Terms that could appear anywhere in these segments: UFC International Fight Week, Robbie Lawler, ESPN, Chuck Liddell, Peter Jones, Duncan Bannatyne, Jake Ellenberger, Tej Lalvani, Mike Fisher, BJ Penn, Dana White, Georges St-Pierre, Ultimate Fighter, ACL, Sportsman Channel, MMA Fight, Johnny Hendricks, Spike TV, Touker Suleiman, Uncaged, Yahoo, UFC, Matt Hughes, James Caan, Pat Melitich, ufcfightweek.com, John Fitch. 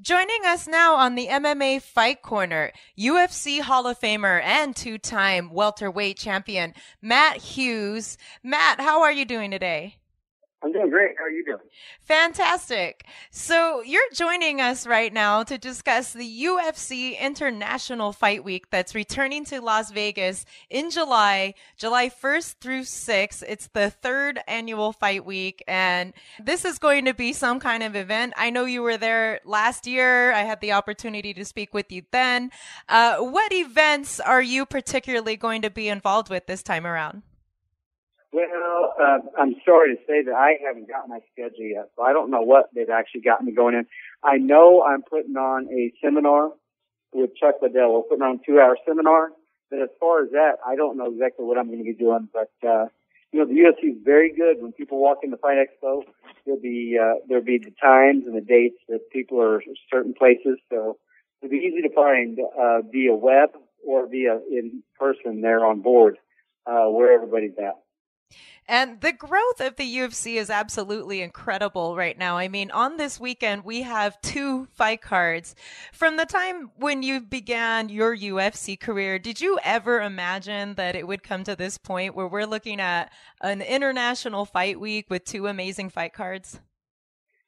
Joining us now on the MMA Fight Corner, UFC Hall of Famer and two-time welterweight champion, Matt Hughes. Matt, how are you doing today? I'm doing great. How are you doing? Fantastic. So you're joining us right now to discuss the UFC International Fight Week that's returning to Las Vegas in July, July 1st through 6th. It's the third annual fight week, and this is going to be some kind of event. I know you were there last year. I had the opportunity to speak with you then. What events are you particularly going to be involved with this time around? Well, I'm sorry to say that I haven't got my schedule yet, so I don't know what they've actually got me going in. I know I'm putting on a seminar with Chuck Liddell. We're putting on a 2-hour seminar, but as far as that, I don't know exactly what I'm going to be doing. But the UFC is very good when people walk into Fight Expo. There'll be the times and the dates that people are certain places, so it'll be easy to find via web or via in person there on board where everybody's at. And the growth of the UFC is absolutely incredible right now. I mean, on this weekend, we have two fight cards. From the time when you began your UFC career, did you ever imagine that it would come to this point where we're looking at an international fight week with two amazing fight cards?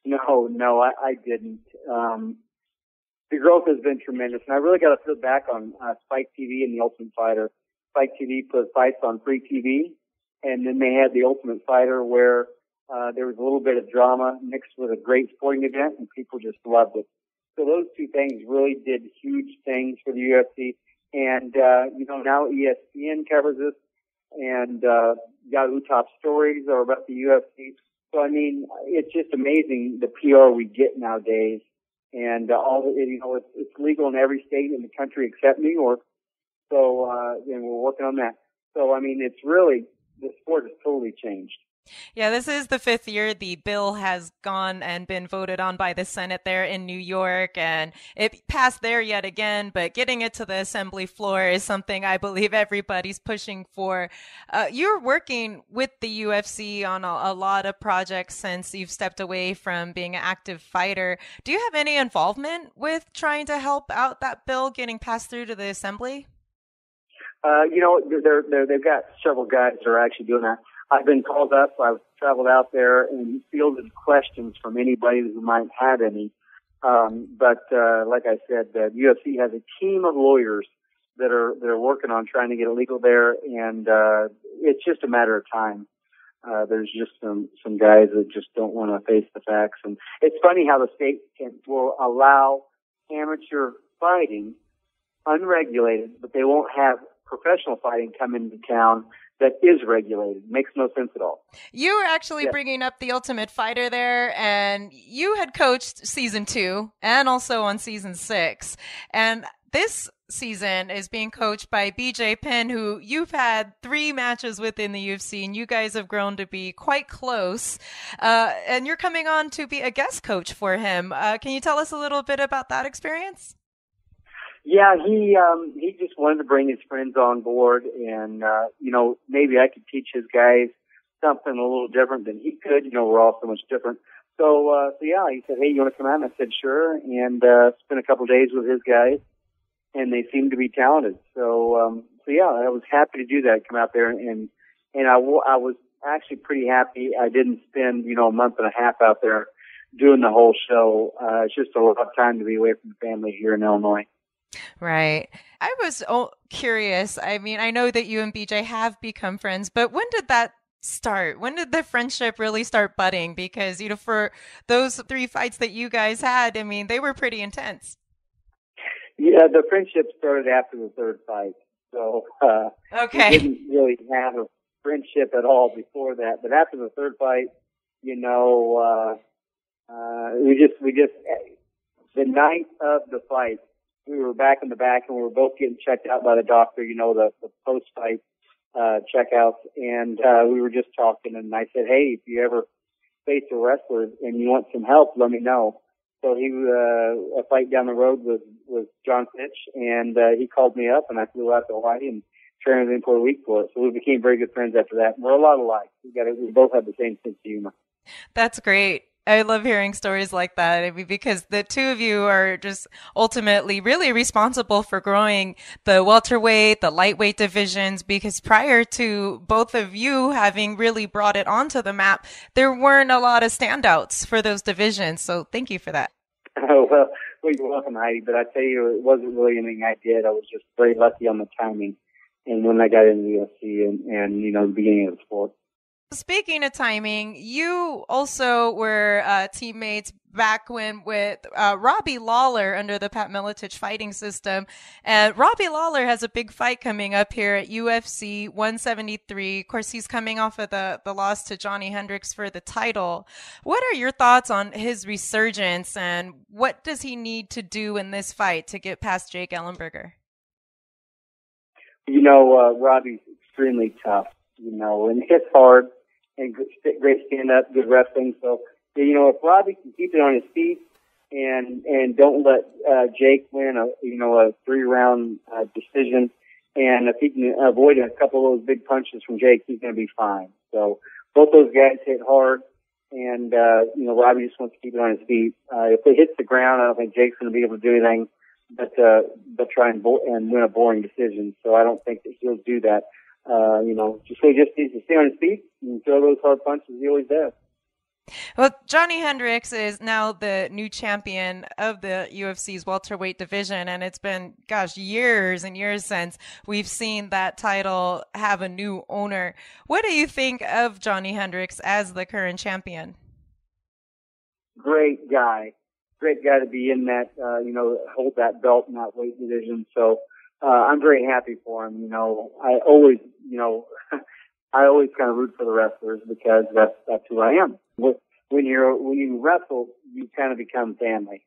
No, I didn't. The growth has been tremendous. And I really got to put back on Spike TV and the Ultimate Fighter. Spike TV put fights on free TV. And then they had the Ultimate Fighter where there was a little bit of drama mixed with a great sporting event, and people just loved it. So those two things really did huge things for the UFC. And, now ESPN covers this, and Yahoo Top Stories are about the UFC. So, I mean, it's just amazing the PR we get nowadays. And it's legal in every state in the country except New York. So, and we're working on that. So, I mean, it's really... the sport has totally changed. Yeah, this is the fifth year the bill has gone and been voted on by the Senate there in New York, and it passed there yet again, but getting it to the assembly floor is something I believe everybody's pushing for. You're working with the UFC on a lot of projects since you've stepped away from being an active fighter. Do you have any involvement with trying to help out that bill getting passed through to the assembly? They've got several guys that are actually doing that. I've been called up. I've traveled out there and fielded questions from anybody who might have any. But like I said, the UFC has a team of lawyers that are working on trying to get it legal there, and it's just a matter of time. There's just some guys that just don't want to face the facts, and it's funny how the state will allow amateur fighting unregulated, but they won't have professional fighting come into town that is regulated. Makes no sense at all. You were actually bringing up the Ultimate Fighter there, and you had coached season 2 and also on season 6. And this season is being coached by BJ Penn, who you've had 3 matches with in the UFC, and you guys have grown to be quite close. And you're coming on to be a guest coach for him. Can you tell us a little bit about that experience? Yeah, he just wanted to bring his friends on board, and maybe I could teach his guys something a little different than he could. We're all so much different. So he said, "Hey, you want to come out?" And I said, "Sure." And spent a couple of days with his guys, and they seemed to be talented. So I was happy to do that. Come out there, and I was actually pretty happy. I didn't spend a month and a half out there doing the whole show. It's just a lot of time to be away from the family here in Illinois. Right. I was curious. I mean, I know that you and BJ have become friends, but when did that start? When did the friendship really start budding? Because, for those 3 fights that you guys had, I mean, they were pretty intense. Yeah, the friendship started after the 3rd fight. So, we didn't really have a friendship at all before that. But after the 3rd fight, we just, the night of the fight, we were back in the back, and we were both getting checked out by the doctor, the post-fight checkouts. And we were just talking, and I said, "Hey, if you ever face a wrestler and you want some help, let me know." So he a fight down the road was John Fitch, and he called me up, and I flew out to Hawaii and trained with him for a week for it. So we became very good friends after that. And we're a lot alike. We both have the same sense of humor. That's great. I love hearing stories like that. I mean, because the two of you are just ultimately really responsible for growing the welterweight, the lightweight divisions, because prior to both of you having really brought it onto the map, there weren't a lot of standouts for those divisions. So thank you for that. Oh, well, you're welcome, Heidi. But I tell you, it wasn't really anything I did. I was just very lucky on the timing and when I got into the UFC and you know, the beginning of the sport. Speaking of timing, you also were teammates back when with Robbie Lawler under the Pat Melitich fighting system. And Robbie Lawler has a big fight coming up here at UFC 173. Of course, he's coming off of the loss to Johnny Hendricks for the title. What are your thoughts on his resurgence and what does he need to do in this fight to get past Jake Ellenberger? You know, Robbie's extremely tough, you know, and hits hard. And great stand-up, good wrestling. So, you know, if Robbie can keep it on his feet and don't let Jake win a three-round decision, and if he can avoid a couple of those big punches from Jake, he's going to be fine. So both those guys hit hard, and, you know, Robbie just wants to keep it on his feet. If it hits the ground, I don't think Jake's going to be able to do anything but try and win a boring decision. So I don't think that he'll do that. You know, he just needs to stay on his feet and throw those hard punches he always does. Well, Johnny Hendricks is now the new champion of the UFC's welterweight division, and it's been, gosh, years and years since we've seen that title have a new owner. What do you think of Johnny Hendricks as the current champion? Great guy. Great guy to be in that, hold that belt in that weight division. So, I'm very happy for him. You know, I always kind of root for the wrestlers because that's who I am. When you wrestle, you kind of become family.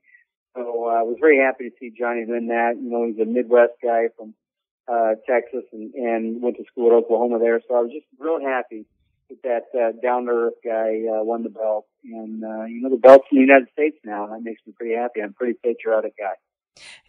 So I was very happy to see Johnny win that. You know, he's a Midwest guy from Texas and went to school at Oklahoma there. So I was just real happy that down to earth guy won the belt. And the belt's in the United States now, and that makes me pretty happy. I'm a pretty patriotic guy.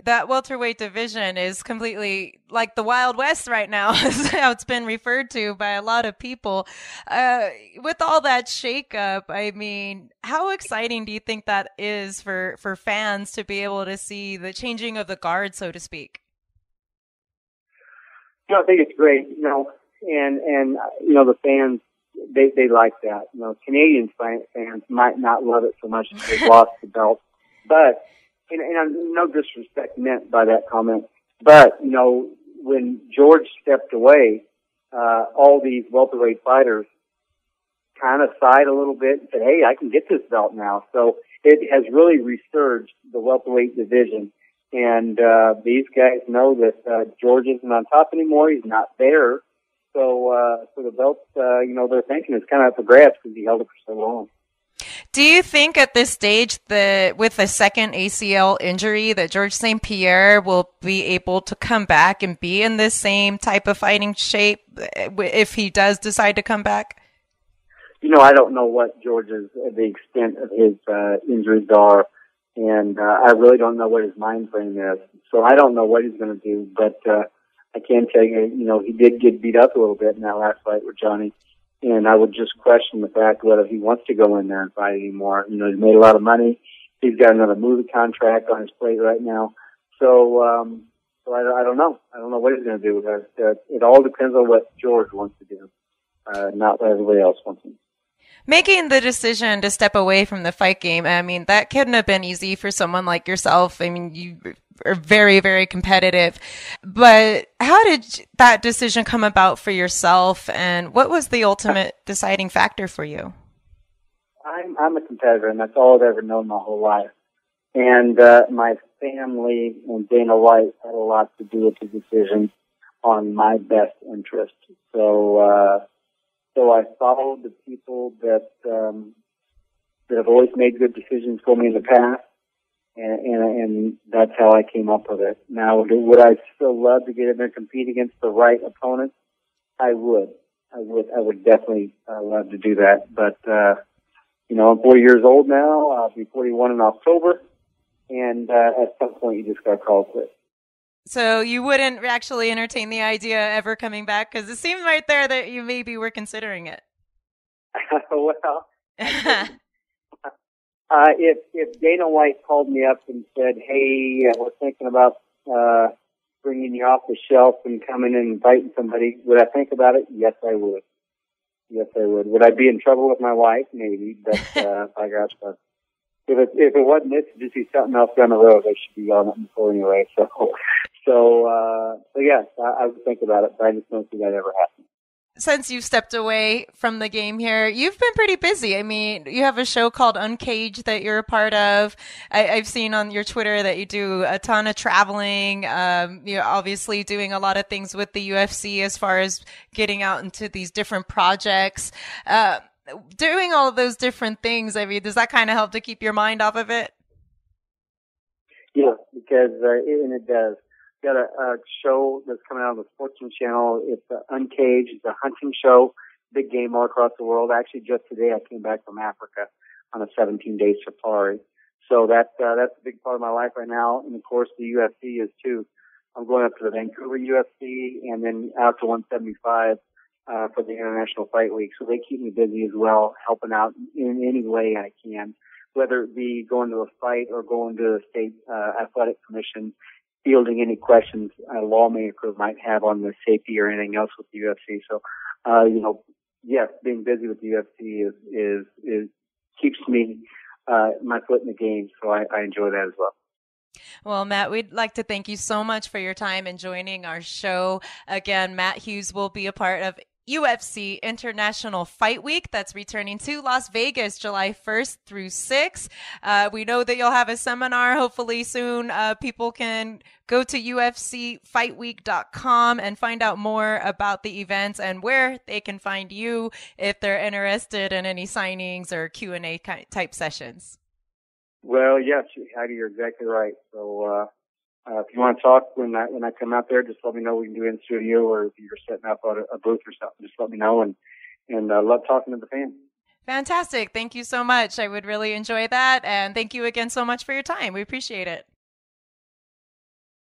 That welterweight division is completely like the Wild West right now, is how it's been referred to by a lot of people. With all that shakeup, I mean, how exciting do you think that is for fans to be able to see the changing of the guard, so to speak? You know, I think it's great, you know, and the fans, they like that. You know, Canadian fans might not love it so much if they've lost the belt, but... And no disrespect meant by that comment, but, you know, when George stepped away, all these welterweight fighters kind of sighed a little bit and said, hey, I can get this belt now. So it has really resurged the welterweight division. And these guys know that George isn't on top anymore. He's not there. So for the belt, they're thinking it's kind of up for grabs because he held it for so long. Do you think at this stage that with a second ACL injury that Georges St-Pierre will be able to come back and be in this same type of fighting shape if he does decide to come back? You know, I don't know what the extent of his injuries are, and I really don't know what his mind frame is. So I don't know what he's going to do, but I can tell you, you know, he did get beat up a little bit in that last fight with Johnny. And I would just question the fact whether he wants to go in there and fight anymore. You know, he's made a lot of money. He's got another movie contract on his plate right now. So, I don't know. I don't know what he's going to do. It all depends on what George wants to do, not what everybody else wants to do. Making the decision to step away from the fight game, I mean, that couldn't have been easy for someone like yourself. I mean, you are very, very competitive. But how did that decision come about for yourself, and what was the ultimate deciding factor for you? I'm a competitor, and that's all I've ever known my whole life. And my family and Dana White had a lot to do with the decision on my best interest. So, So I followed the people that have always made good decisions for me in the past, and that's how I came up with it. Now, would I still love to get in there and compete against the right opponent? I would definitely love to do that. But, I'm 40 years old now. I'll be 41 in October, and at some point you just got to call it. So you wouldn't actually entertain the idea of ever coming back? Because it seemed right there that you maybe were considering it. Well, If Dana White called me up and said, hey, we're thinking about bringing you off the shelf and coming in and fighting somebody, would I think about it? Yes, I would. Yes, I would. Would I be in trouble with my wife? Maybe, but I got stuff. If it wasn't this, it'd just be something else down the road. I should be on it before anyway. So yes, I would think about it, but I just don't see that ever happening. Since you've stepped away from the game here, you've been pretty busy. I mean, you have a show called Uncaged that you're a part of. I've seen on your Twitter that you do a ton of traveling. You're obviously doing a lot of things with the UFC as far as getting out into these different projects. Doing all of those different things, I mean, does that kind of help to keep your mind off of it? Yeah, because it does. Got a show that's coming out on the Sportsman Channel. It's Uncaged. It's a hunting show. Big game all across the world. Actually, just today I came back from Africa on a 17-day safari. So that's a big part of my life right now. And of course, the UFC is too. I'm going up to the Vancouver UFC and then out to 175 for the International Fight Week. So they keep me busy as well, helping out in any way I can, whether it be going to a fight or going to the state athletic commission, fielding any questions a lawmaker might have on the safety or anything else with the UFC. So, yes, being busy with the UFC is keeps me, my foot in the game. So I enjoy that as well. Well, Matt, we'd like to thank you so much for your time and joining our show. Again, Matt Hughes will be a part of UFC International Fight Week that's returning to Las Vegas July 1st through 6th. We know that you'll have a seminar hopefully soon. People can go to ufcfightweek.com and find out more about the events and where they can find you if they're interested in any signings or Q&A type sessions. Well, yes, Heidi, you're exactly right. So, if you want to talk when I come out there, just let me know. We can do it in studio, or if you're setting up a booth or something, just let me know. And love talking to the fans. Fantastic. Thank you so much. I would really enjoy that. And thank you again so much for your time. We appreciate it.